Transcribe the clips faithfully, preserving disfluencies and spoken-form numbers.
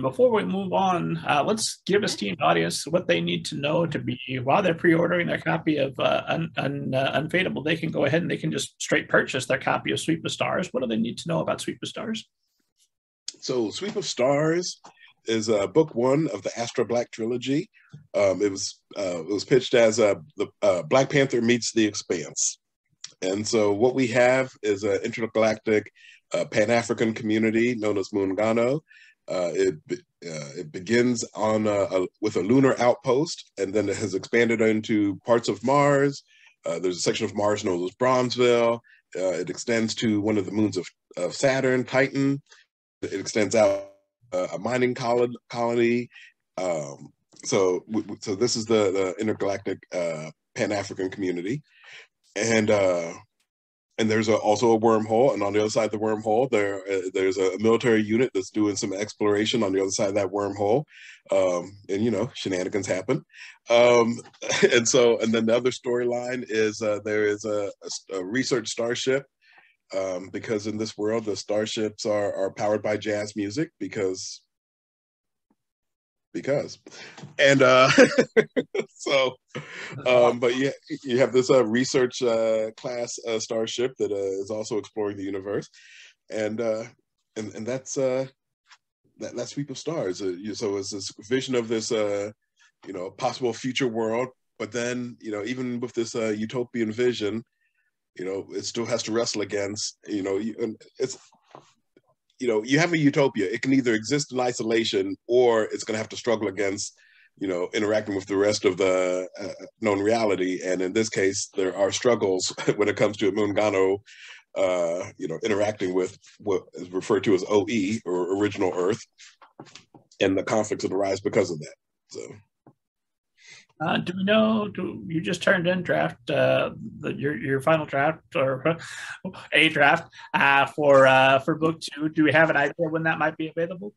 Before we move on, uh, let's give this team audience what they need to know to be, while they're pre-ordering their copy of uh, un, un, uh, Unfadeable, they can go ahead and they can just straight purchase their copy of Sweep of Stars. What do they need to know about Sweep of Stars? So Sweep of Stars is uh, book one of the Astro Black trilogy. Um, it was uh, it was pitched as uh, the uh, Black Panther meets The Expanse. And so what we have is an intergalactic uh, Pan-African community known as Muungano. Uh, it, uh, it begins on a, a, with a lunar outpost, and then it has expanded into parts of Mars. Uh, there's a section of Mars known as Bronzeville. Uh, it extends to one of the moons of, of Saturn, Titan. It extends out uh, a mining colon, colony. Um, so, so this is the, the intergalactic uh, Pan-African community. And uh, and there's a, also a wormhole, and on the other side of the wormhole, there uh, there's a military unit that's doing some exploration on the other side of that wormhole, um, and you know shenanigans happen, um, and so and then the other storyline is uh, there is a, a, a research starship, um, because in this world the starships are are powered by jazz music because because and uh so um but yeah, you, you have this uh research uh class uh starship that uh, is also exploring the universe, and uh and, and that's uh that, that Sweep of Stars. Uh, so it's this vision of this uh you know possible future world, but then you know even with this uh utopian vision, you know it still has to wrestle against, you know it's you know, you have a utopia. It can either exist in isolation, or it's going to have to struggle against, you know, interacting with the rest of the uh, known reality. And in this case, there are struggles when it comes to Muungano, uh, you know, interacting with what is referred to as O E, or Original Earth, and the conflicts that arise because of that. So, uh, do we know? Do you just turned in draft uh, the, your your final draft or a draft uh, for uh, for book two? Do we have an idea when that might be available?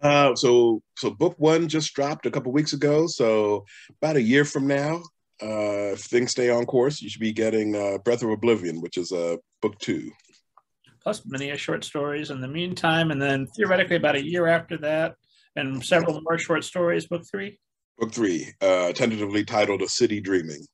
Uh, so so book one just dropped a couple weeks ago. So about a year from now, uh, if things stay on course, you should be getting uh, Breath of Oblivion, which is uh, book two. Plus many short stories in the meantime, and then theoretically about a year after that, and several more short stories, book three. Book three, uh, tentatively titled A City Dreaming.